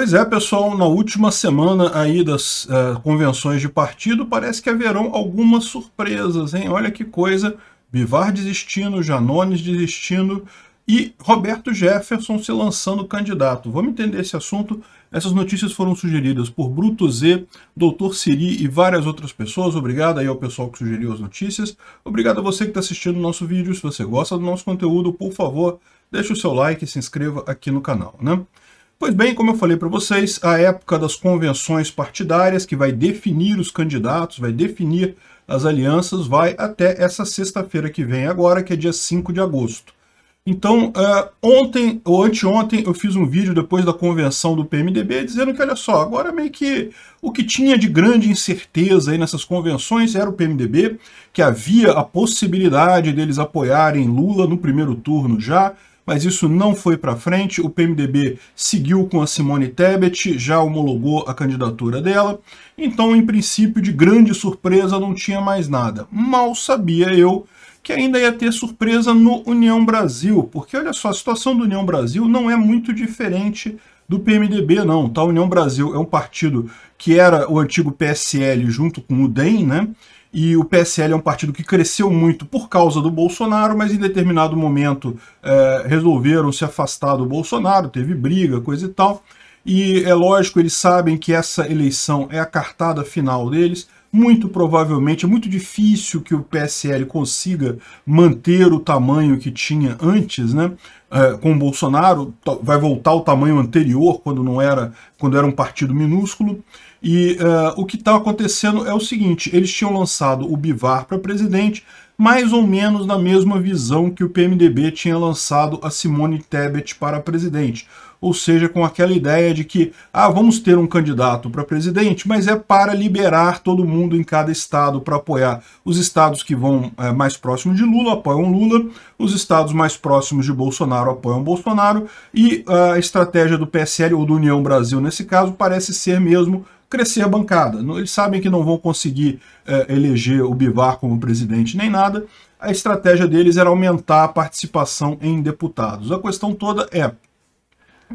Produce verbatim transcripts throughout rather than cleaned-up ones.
Pois é, pessoal, na última semana aí das uh, convenções de partido, parece que haverão algumas surpresas, hein? Olha que coisa, Bivar desistindo, Janones desistindo e Roberto Jefferson se lançando candidato. Vamos entender esse assunto. Essas notícias foram sugeridas por Bruto Z, doutor Siri e várias outras pessoas. Obrigado aí ao pessoal que sugeriu as notícias. Obrigado a você que está assistindo o nosso vídeo. Se você gosta do nosso conteúdo, por favor, deixe o seu like e se inscreva aqui no canal, né? Pois bem, como eu falei para vocês, a época das convenções partidárias, que vai definir os candidatos, vai definir as alianças, vai até essa sexta-feira que vem agora, que é dia cinco de agosto. Então, uh, ontem ou anteontem eu fiz um vídeo depois da convenção do P M D B dizendo que, olha só, agora meio que o que tinha de grande incerteza aí nessas convenções era o P M D B, que havia a possibilidade deles apoiarem Lula no primeiro turno já, mas isso não foi para frente. O P M D B seguiu com a Simone Tebet, já homologou a candidatura dela. Então, em princípio, de grande surpresa, não tinha mais nada. Mal sabia eu que ainda ia ter surpresa no União Brasil, porque, olha só, a situação do União Brasil não é muito diferente do P M D B, não. Tá? O União Brasil é um partido que era o antigo P S L junto com o D E M, né? E o P S L é um partido que cresceu muito por causa do Bolsonaro, mas em determinado momento é, resolveram se afastar do Bolsonaro, teve briga, coisa e tal. E é lógico, eles sabem que essa eleição é a cartada final deles. Muito provavelmente, é muito difícil que o P S L consiga manter o tamanho que tinha antes, né? É, com o Bolsonaro, vai voltar ao tamanho anterior, quando, não era, quando era um partido minúsculo. E uh, o que está acontecendo é o seguinte, eles tinham lançado o Bivar para presidente, mais ou menos na mesma visão que o P M D B tinha lançado a Simone Tebet para presidente. Ou seja, com aquela ideia de que, ah, vamos ter um candidato para presidente, mas é para liberar todo mundo em cada estado para apoiar. Os estados que vão é, mais próximos de Lula apoiam Lula, os estados mais próximos de Bolsonaro apoiam Bolsonaro, e a estratégia do P S L, ou do União Brasil nesse caso, parece ser mesmo crescer a bancada. Eles sabem que não vão conseguir é, eleger o Bivar como presidente nem nada. A estratégia deles era aumentar a participação em deputados. A questão toda é,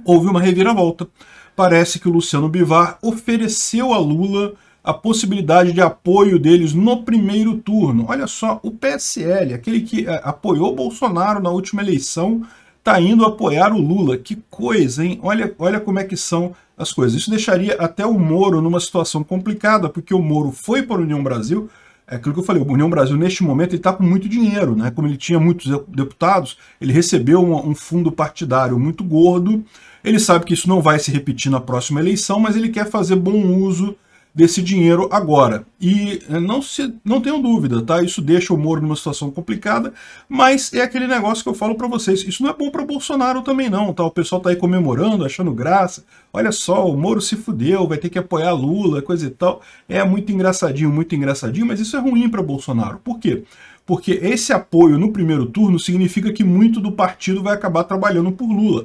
houve uma reviravolta. Parece que o Luciano Bivar ofereceu a Lula a possibilidade de apoio deles no primeiro turno. Olha só, o P S L, aquele que apoiou Bolsonaro na última eleição, está indo apoiar o Lula. Que coisa, hein? Olha, olha como é que são as coisas. Isso deixaria até o Moro numa situação complicada, porque o Moro foi para a União Brasil. É aquilo que eu falei, o União Brasil, neste momento, ele está com muito dinheiro, né? Como ele tinha muitos deputados, ele recebeu um, um fundo partidário muito gordo. Ele sabe que isso não vai se repetir na próxima eleição, mas ele quer fazer bom uso desse dinheiro agora. E não, se, não tenho dúvida, tá? Isso deixa o Moro numa situação complicada, mas é aquele negócio que eu falo para vocês, isso não é bom para Bolsonaro também não, tá? O pessoal tá aí comemorando, achando graça, olha só, o Moro se fudeu, vai ter que apoiar Lula, coisa e tal. É muito engraçadinho, muito engraçadinho, mas isso é ruim para Bolsonaro. Por quê? Porque esse apoio no primeiro turno significa que muito do partido vai acabar trabalhando por Lula.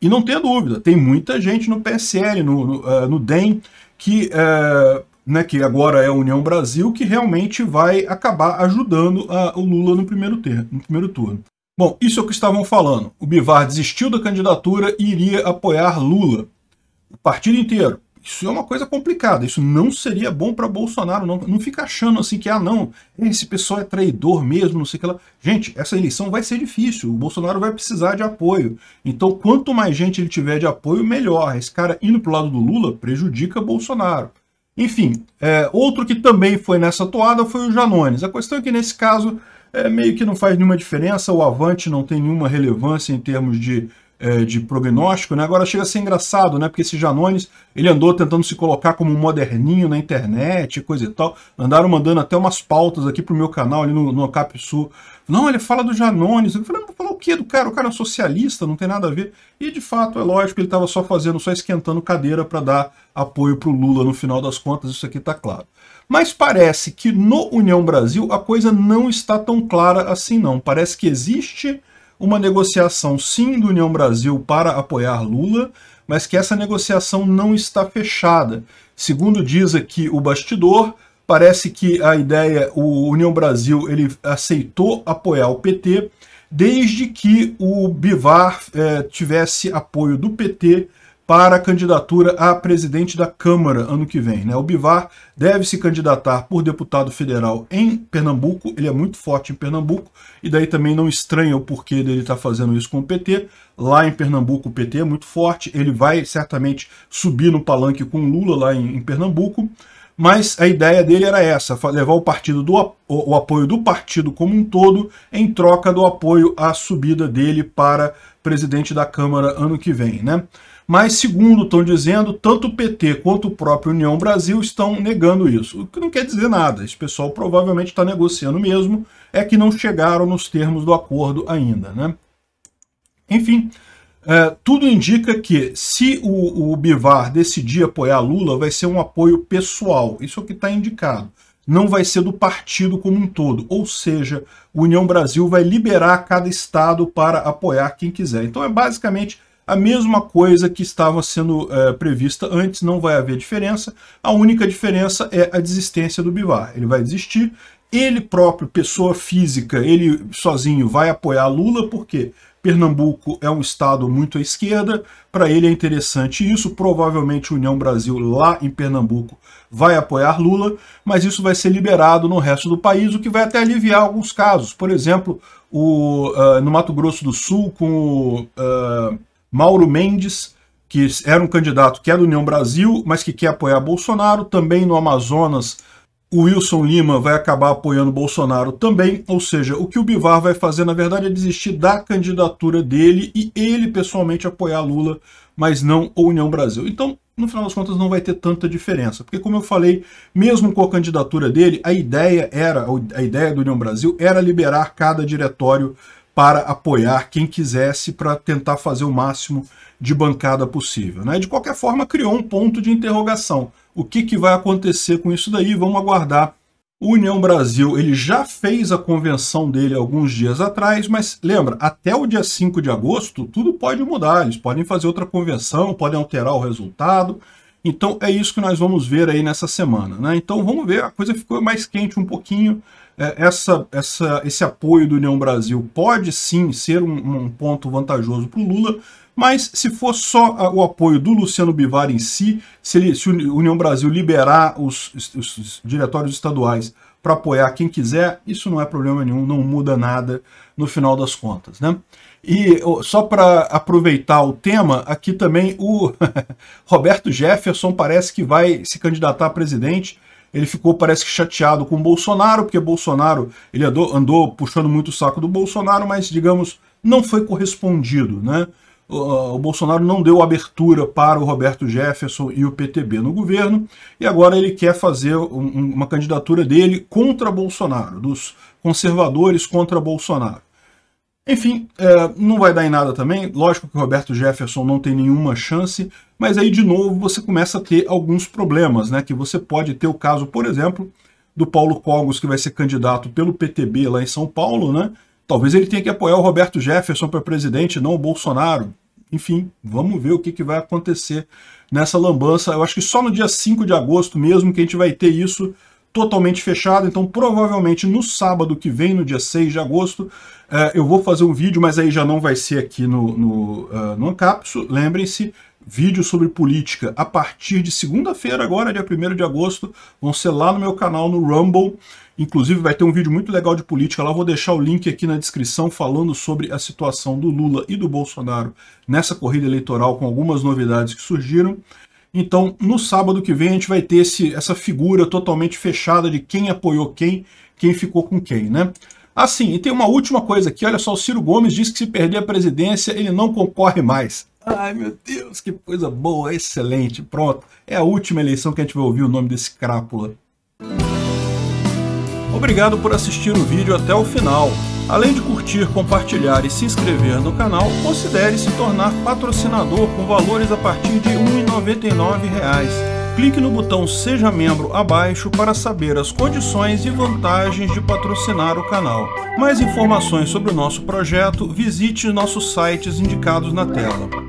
E não tenha dúvida, tem muita gente no P S L, no, no, uh, no D E M, que, é, né, que agora é a União Brasil, que realmente vai acabar ajudando a, o Lula no primeiro, ter, no primeiro turno. Bom, isso é o que estavam falando. O Bivar desistiu da candidatura e iria apoiar Lula. O partido inteiro. Isso é uma coisa complicada, isso não seria bom para Bolsonaro, não. Não fica achando assim que, ah, não, esse pessoal é traidor mesmo, não sei o que lá. Gente, essa eleição vai ser difícil, o Bolsonaro vai precisar de apoio. Então, quanto mais gente ele tiver de apoio, melhor. Esse cara indo pro lado do Lula prejudica Bolsonaro. Enfim, é, outro que também foi nessa toada foi o Janones. A questão é que, nesse caso, é, meio que não faz nenhuma diferença, o Avante não tem nenhuma relevância em termos de... de prognóstico, né? Agora chega a ser engraçado, né? Porque esse Janones, ele andou tentando se colocar como um moderninho na internet, coisa e tal. Andaram mandando até umas pautas aqui pro meu canal, ali no, no Acapsu. Não, ele fala do Janones. Eu falei, não, vou falar o quê do cara? O cara é um socialista, não tem nada a ver. E, de fato, é lógico, ele estava só fazendo, só esquentando cadeira para dar apoio pro Lula no final das contas, isso aqui tá claro. Mas parece que no União Brasil a coisa não está tão clara assim, não. Parece que existe uma negociação, sim, do União Brasil para apoiar Lula, mas que essa negociação não está fechada. Segundo diz aqui o bastidor, parece que a ideia, o União Brasil, ele aceitou apoiar o P T desde que o Bivar eh, tivesse apoio do P T para a candidatura a presidente da Câmara ano que vem, né? O Bivar deve se candidatar por deputado federal em Pernambuco, ele é muito forte em Pernambuco, e daí também não estranha o porquê dele estar fazendo isso com o P T. Lá em Pernambuco o P T é muito forte, ele vai certamente subir no palanque com o Lula lá em, em Pernambuco, mas a ideia dele era essa, levar o, partido do, o apoio do partido como um todo em troca do apoio à subida dele para presidente da Câmara ano que vem, né? Mas, segundo estão dizendo, tanto o P T quanto o próprio União Brasil estão negando isso, o que não quer dizer nada. Esse pessoal provavelmente está negociando mesmo, é que não chegaram nos termos do acordo ainda, né? Enfim, é, tudo indica que se o, o Bivar decidir apoiar Lula, vai ser um apoio pessoal, isso é o que está indicado. Não vai ser do partido como um todo, ou seja, o União Brasil vai liberar cada estado para apoiar quem quiser. Então é basicamente a mesma coisa que estava sendo é, prevista antes, não vai haver diferença. A única diferença é a desistência do Bivar. Ele vai desistir, ele próprio, pessoa física, ele sozinho vai apoiar Lula, porque Pernambuco é um estado muito à esquerda, para ele é interessante isso, provavelmente a União Brasil lá em Pernambuco vai apoiar Lula, mas isso vai ser liberado no resto do país, o que vai até aliviar alguns casos. Por exemplo, o, uh, no Mato Grosso do Sul, com o... Uh, Mauro Mendes, que era um candidato que é da União Brasil, mas que quer apoiar Bolsonaro. Também no Amazonas, o Wilson Lima vai acabar apoiando Bolsonaro também. Ou seja, o que o Bivar vai fazer, na verdade, é desistir da candidatura dele e ele pessoalmente apoiar Lula, mas não a União Brasil. Então, no final das contas, não vai ter tanta diferença. Porque, como eu falei, mesmo com a candidatura dele, a ideia era, a ideia da União Brasil era liberar cada diretório para apoiar quem quisesse, para tentar fazer o máximo de bancada possível, né? De qualquer forma, criou um ponto de interrogação. O que, que vai acontecer com isso daí? Vamos aguardar. O União Brasil, ele já fez a convenção dele alguns dias atrás, mas lembra, até o dia cinco de agosto, tudo pode mudar. Eles podem fazer outra convenção, podem alterar o resultado. Então é isso que nós vamos ver aí nessa semana, né? Então vamos ver, a coisa ficou mais quente um pouquinho. Essa, essa, esse apoio do União Brasil pode sim ser um, um ponto vantajoso para o Lula, mas se for só o apoio do Luciano Bivar em si, se, ele, se o União Brasil liberar os, os, os diretórios estaduais para apoiar quem quiser, isso não é problema nenhum, não muda nada no final das contas, né? E só para aproveitar o tema, aqui também o Roberto Jefferson parece que vai se candidatar a presidente. Ele ficou, parece que, chateado com o Bolsonaro, porque Bolsonaro, ele andou, andou puxando muito o saco do Bolsonaro, mas, digamos, não foi correspondido, né? O, o Bolsonaro não deu abertura para o Roberto Jefferson e o P T B no governo, e agora ele quer fazer um, uma candidatura dele contra Bolsonaro, dos conservadores contra Bolsonaro. Enfim, é, não vai dar em nada também, lógico que o Roberto Jefferson não tem nenhuma chance, mas aí de novo você começa a ter alguns problemas, né? Que você pode ter o caso, por exemplo, do Paulo Cogos, que vai ser candidato pelo P T B lá em São Paulo, né? Talvez ele tenha que apoiar o Roberto Jefferson para presidente, não o Bolsonaro. Enfim, vamos ver o que, que vai acontecer nessa lambança. Eu acho que só no dia cinco de agosto mesmo que a gente vai ter isso totalmente fechado, então provavelmente no sábado que vem, no dia seis de agosto, eh, eu vou fazer um vídeo, mas aí já não vai ser aqui no, no, uh, no Acapsu, lembrem-se, vídeo sobre política a partir de segunda-feira agora, dia primeiro de agosto, vão ser lá no meu canal no Rumble, inclusive vai ter um vídeo muito legal de política lá, vou deixar o link aqui na descrição falando sobre a situação do Lula e do Bolsonaro nessa corrida eleitoral com algumas novidades que surgiram. Então, no sábado que vem, a gente vai ter esse, essa figura totalmente fechada de quem apoiou quem, quem ficou com quem, né? Assim, e tem uma última coisa aqui, olha só, o Ciro Gomes disse que se perder a presidência, ele não concorre mais. Ai, meu Deus, que coisa boa, excelente, pronto. É a última eleição que a gente vai ouvir o nome desse crápula. Obrigado por assistir o vídeo até o final. Além de curtir, compartilhar e se inscrever no canal, considere se tornar patrocinador com valores a partir de um real e noventa e nove centavos. Clique no botão Seja Membro abaixo para saber as condições e vantagens de patrocinar o canal. Mais informações sobre o nosso projeto, visite nossos sites indicados na tela.